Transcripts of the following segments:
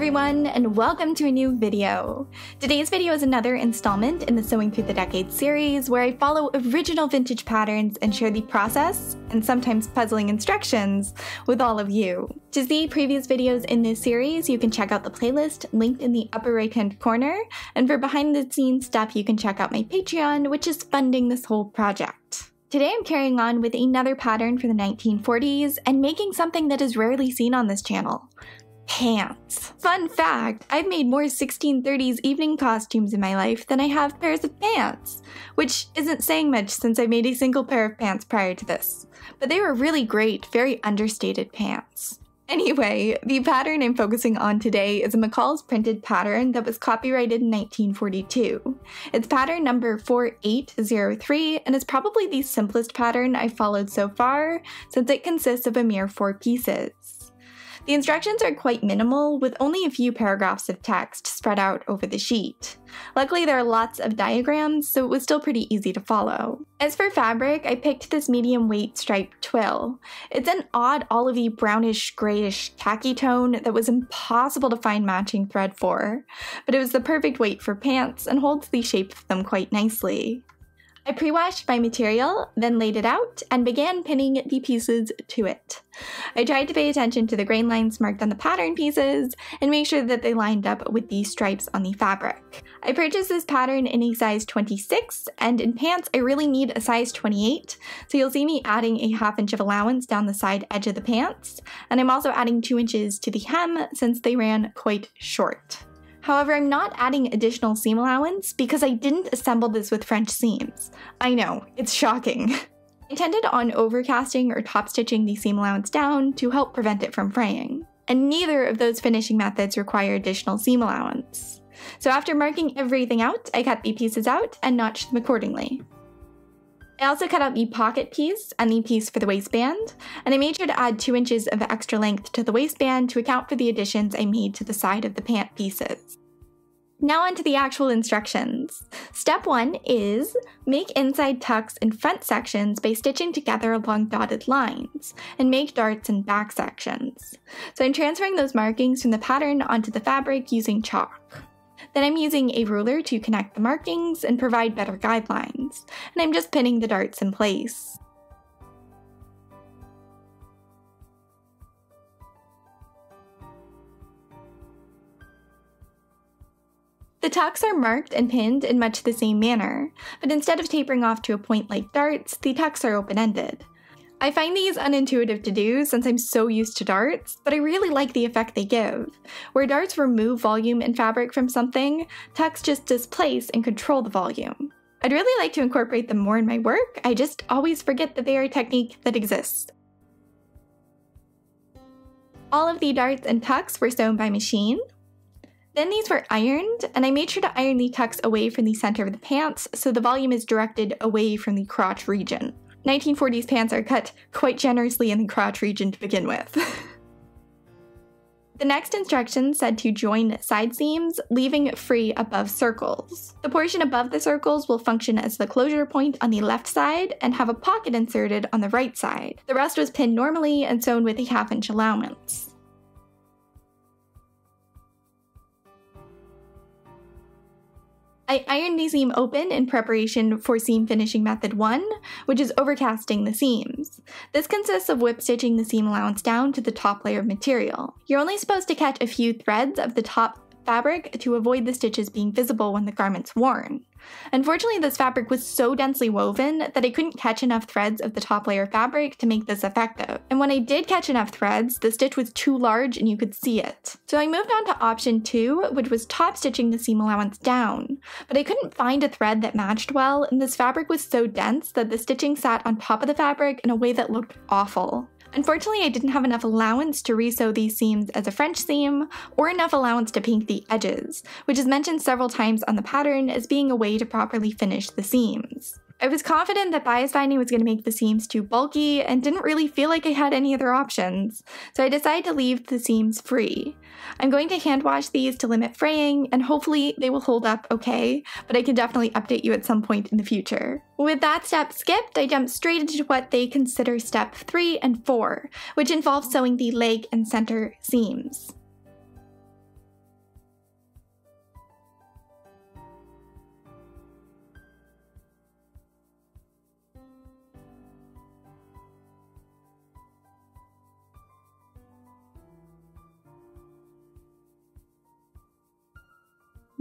everyone, and welcome to a new video. Today's video is another installment in the Sewing Through the Decades series where I follow original vintage patterns and share the process, and sometimes puzzling instructions, with all of you. To see previous videos in this series, you can check out the playlist linked in the upper right-hand corner, and for behind-the-scenes stuff you can check out my Patreon, which is funding this whole project. Today I'm carrying on with another pattern for the 1940s and making something that is rarely seen on this channel. Pants. Fun fact, I've made more 1630s evening costumes in my life than I have pairs of pants, which isn't saying much since I made a single pair of pants prior to this, but they were really great, very understated pants. Anyway, the pattern I'm focusing on today is a McCall's printed pattern that was copyrighted in 1942. It's pattern number 4803 and is probably the simplest pattern I've followed so far since it consists of a mere 4 pieces. The instructions are quite minimal, with only a few paragraphs of text spread out over the sheet. Luckily, there are lots of diagrams, so it was still pretty easy to follow. As for fabric, I picked this medium weight striped twill. It's an odd olivey brownish grayish khaki tone that was impossible to find matching thread for, but it was the perfect weight for pants and holds the shape of them quite nicely. I pre-washed my material, then laid it out, and began pinning the pieces to it. I tried to pay attention to the grain lines marked on the pattern pieces and make sure that they lined up with the stripes on the fabric. I purchased this pattern in a size 26, and in pants I really need a size 28, so you'll see me adding a ½ inch of allowance down the side edge of the pants, and I'm also adding 2 inches to the hem since they ran quite short. However, I'm not adding additional seam allowance because I didn't assemble this with French seams. I know, it's shocking. I intended on overcasting or top stitching the seam allowance down to help prevent it from fraying, and neither of those finishing methods require additional seam allowance. So after marking everything out, I cut the pieces out and notched them accordingly. I also cut out the pocket piece and the piece for the waistband, and I made sure to add 2 inches of extra length to the waistband to account for the additions I made to the side of the pant pieces. Now onto the actual instructions. Step 1 is make inside tucks in front sections by stitching together along dotted lines, and make darts in back sections. So I'm transferring those markings from the pattern onto the fabric using chalk. Then I'm using a ruler to connect the markings and provide better guidelines, and I'm just pinning the darts in place. The tucks are marked and pinned in much the same manner, but instead of tapering off to a point like darts, the tucks are open-ended. I find these unintuitive to do since I'm so used to darts, but I really like the effect they give. Where darts remove volume and fabric from something, tucks just displace and control the volume. I'd really like to incorporate them more in my work, I just always forget that they are a technique that exists. All of the darts and tucks were sewn by machine. Then these were ironed, and I made sure to iron the tucks away from the center of the pants so the volume is directed away from the crotch region. 1940s pants are cut quite generously in the crotch region to begin with. The next instruction said to join side seams, leaving free above circles. The portion above the circles will function as the closure point on the left side and have a pocket inserted on the right side. The rest was pinned normally and sewn with a ½ inch allowance. I ironed the seam open in preparation for seam finishing method 1, which is overcasting the seams. This consists of whip stitching the seam allowance down to the top layer of material. You're only supposed to catch a few threads of the top fabric to avoid the stitches being visible when the garment's worn. Unfortunately, this fabric was so densely woven that I couldn't catch enough threads of the top layer of fabric to make this effective. And when I did catch enough threads, the stitch was too large and you could see it. So I moved on to option 2, which was top stitching the seam allowance down. But I couldn't find a thread that matched well, and this fabric was so dense that the stitching sat on top of the fabric in a way that looked awful. Unfortunately, I didn't have enough allowance to resew these seams as a French seam, or enough allowance to paint the edges, which is mentioned several times on the pattern as being a way to properly finish the seams. I was confident that bias binding was going to make the seams too bulky and didn't really feel like I had any other options, so I decided to leave the seams free. I'm going to hand wash these to limit fraying, and hopefully they will hold up okay, but I can definitely update you at some point in the future. With that step skipped, I jumped straight into what they consider step 3 and 4, which involves sewing the leg and center seams.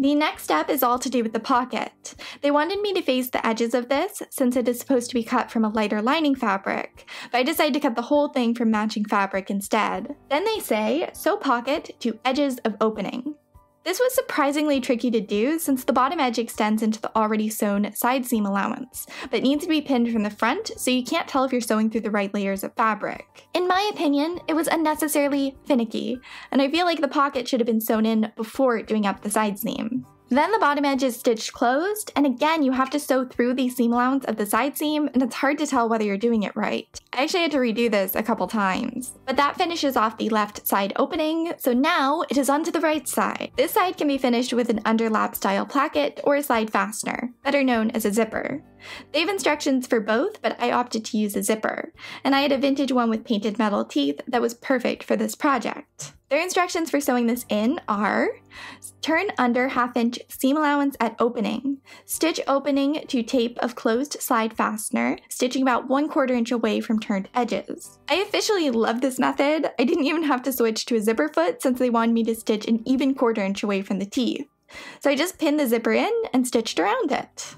The next step is all to do with the pocket. They wanted me to face the edges of this since it is supposed to be cut from a lighter lining fabric, but I decided to cut the whole thing from matching fabric instead. Then they say, sew pocket to edges of opening. This was surprisingly tricky to do since the bottom edge extends into the already sewn side seam allowance, but needs to be pinned from the front so you can't tell if you're sewing through the right layers of fabric. In my opinion, it was unnecessarily finicky, and I feel like the pocket should have been sewn in before doing up the side seam. Then the bottom edge is stitched closed, and again you have to sew through the seam allowance of the side seam, and it's hard to tell whether you're doing it right. I actually had to redo this a couple times. But that finishes off the left side opening, so now it is onto the right side. This side can be finished with an underlap style placket or a slide fastener, better known as a zipper. They have instructions for both, but I opted to use a zipper, and I had a vintage one with painted metal teeth that was perfect for this project. Their instructions for sewing this in are: turn under ½ inch seam allowance at opening, stitch opening to tape of closed slide fastener, stitching about 1/4 inch away from turned edges. I officially love this method. I didn't even have to switch to a zipper foot since they wanted me to stitch an even 1/4 inch away from the teeth. So I just pinned the zipper in and stitched around it.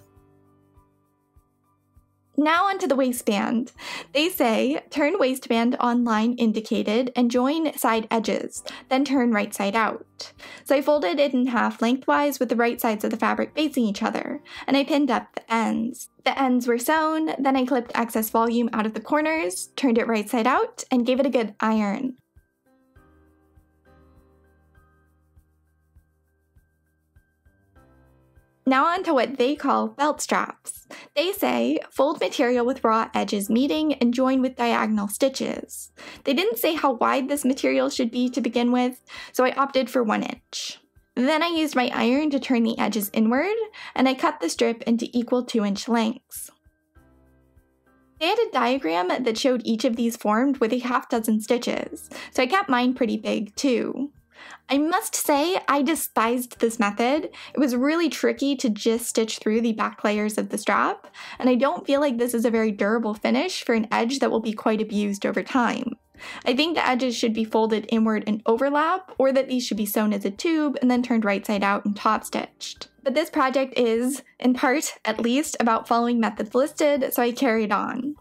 Now onto the waistband. They say, turn waistband on line indicated and join side edges, then turn right side out. So I folded it in half lengthwise with the right sides of the fabric facing each other, and I pinned up the ends. The ends were sewn, then I clipped excess volume out of the corners, turned it right side out, and gave it a good iron. Now onto what they call belt straps. They say, fold material with raw edges meeting and join with diagonal stitches. They didn't say how wide this material should be to begin with, so I opted for 1 inch. Then I used my iron to turn the edges inward, and I cut the strip into equal 2-inch lengths. They had a diagram that showed each of these formed with a half-dozen stitches, so I kept mine pretty big too. I must say, I despised this method. It was really tricky to just stitch through the back layers of the strap, and I don't feel like this is a very durable finish for an edge that will be quite abused over time. I think the edges should be folded inward and overlap, or that these should be sewn as a tube and then turned right side out and top stitched. But this project is, in part at least, about following methods listed, so I carried on.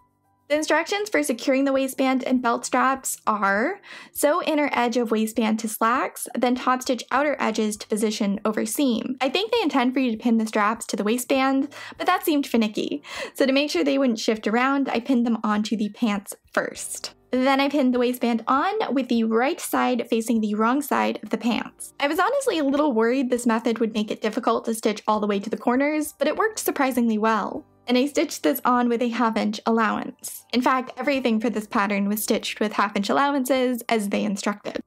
The instructions for securing the waistband and belt straps are: sew inner edge of waistband to slacks, then top stitch outer edges to position over seam. I think they intend for you to pin the straps to the waistband, but that seemed finicky, so to make sure they wouldn't shift around, I pinned them onto the pants first. Then I pinned the waistband on with the right side facing the wrong side of the pants. I was honestly a little worried this method would make it difficult to stitch all the way to the corners, but it worked surprisingly well. And I stitched this on with a ½ inch allowance. In fact, everything for this pattern was stitched with ½ inch allowances as they instructed.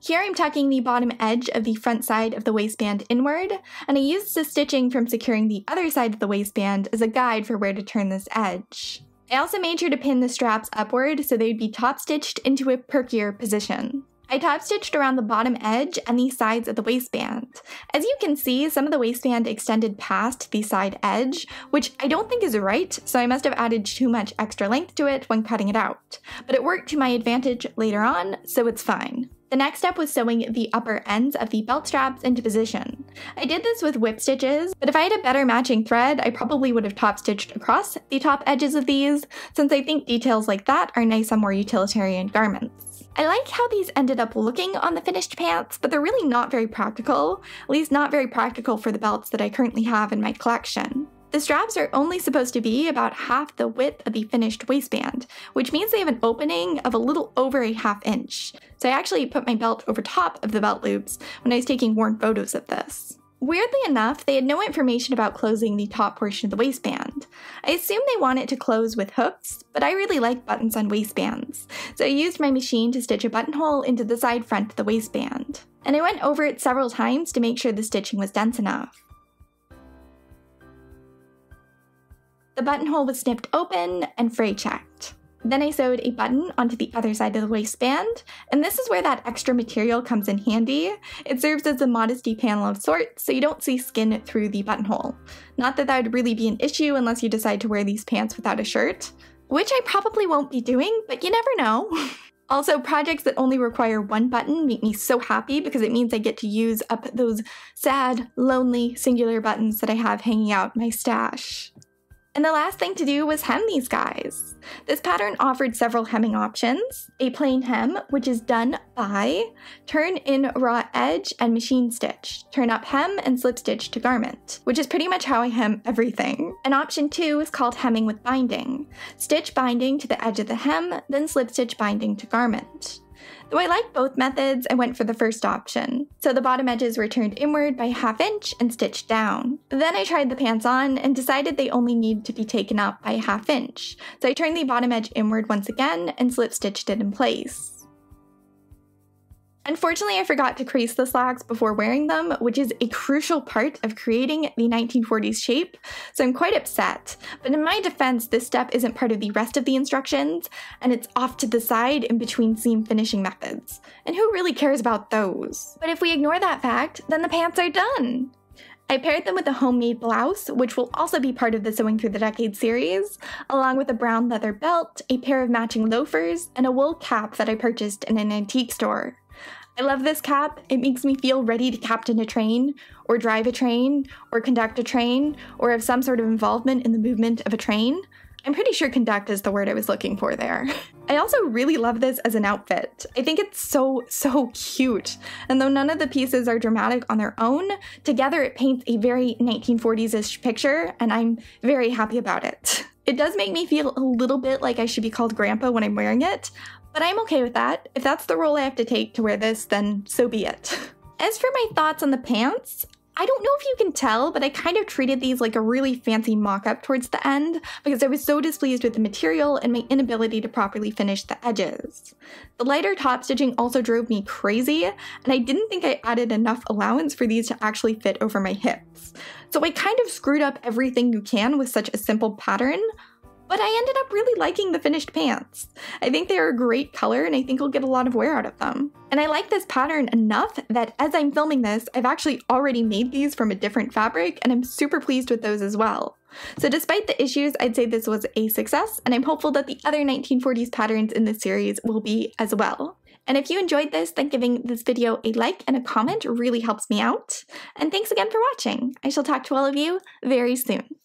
Here I'm tucking the bottom edge of the front side of the waistband inward, and I used the stitching from securing the other side of the waistband as a guide for where to turn this edge. I also made sure to pin the straps upward so they'd be top stitched into a perkier position. I top stitched around the bottom edge and the sides of the waistband. As you can see, some of the waistband extended past the side edge, which I don't think is right, so I must have added too much extra length to it when cutting it out. But it worked to my advantage later on, so it's fine. The next step was sewing the upper ends of the belt straps into position. I did this with whip stitches, but if I had a better matching thread, I probably would have top stitched across the top edges of these, since I think details like that are nice on more utilitarian garments. I like how these ended up looking on the finished pants, but they're really not very practical, at least not very practical for the belts that I currently have in my collection. The straps are only supposed to be about half the width of the finished waistband, which means they have an opening of a little over a ½ inch. So I actually put my belt over top of the belt loops when I was taking worn photos of this. Weirdly enough, they had no information about closing the top portion of the waistband. I assume they want it to close with hooks, but I really like buttons on waistbands, so I used my machine to stitch a buttonhole into the side front of the waistband. And I went over it several times to make sure the stitching was dense enough. The buttonhole was snipped open and fray checked. Then I sewed a button onto the other side of the waistband, and this is where that extra material comes in handy. It serves as a modesty panel of sorts, so you don't see skin through the buttonhole. Not that that would really be an issue unless you decide to wear these pants without a shirt, which I probably won't be doing, but you never know. Also, projects that only require one button make me so happy because it means I get to use up those sad, lonely, singular buttons that I have hanging out in my stash. And the last thing to do was hem these guys. This pattern offered several hemming options. A plain hem, which is done by turn in raw edge and machine stitch, turn up hem and slip stitch to garment, which is pretty much how I hem everything. And option two is called hemming with binding. Stitch binding to the edge of the hem, then slip stitch binding to garment. Though I liked both methods, I went for the first option. So the bottom edges were turned inward by ½ inch and stitched down. Then I tried the pants on and decided they only need to be taken up by ½ inch. So I turned the bottom edge inward once again and slip stitched it in place. Unfortunately, I forgot to crease the slacks before wearing them, which is a crucial part of creating the 1940s shape, so I'm quite upset. But in my defense, this step isn't part of the rest of the instructions, and it's off to the side in between seam finishing methods. And who really cares about those? But if we ignore that fact, then the pants are done! I paired them with a homemade blouse, which will also be part of the Sewing Through the Decades series, along with a brown leather belt, a pair of matching loafers, and a wool cap that I purchased in an antique store. I love this cap. It makes me feel ready to captain a train, or drive a train, or conduct a train, or have some sort of involvement in the movement of a train. I'm pretty sure conduct is the word I was looking for there. I also really love this as an outfit. I think it's so cute. And though none of the pieces are dramatic on their own, together it paints a very 1940s-ish picture, and I'm very happy about it. It does make me feel a little bit like I should be called grandpa when I'm wearing it, but I'm okay with that. If that's the role I have to take to wear this, then so be it. As for my thoughts on the pants, I don't know if you can tell, but I kind of treated these like a really fancy mock-up towards the end because I was so displeased with the material and my inability to properly finish the edges. The lighter top stitching also drove me crazy, and I didn't think I added enough allowance for these to actually fit over my hips. So I kind of screwed up everything you can with such a simple pattern, but I ended up really liking the finished pants. I think they are a great color and I think I'll get a lot of wear out of them. And I like this pattern enough that as I'm filming this, I've actually already made these from a different fabric and I'm super pleased with those as well. So despite the issues, I'd say this was a success and I'm hopeful that the other 1940s patterns in this series will be as well. And if you enjoyed this, then giving this video a like and a comment really helps me out. And thanks again for watching. I shall talk to all of you very soon.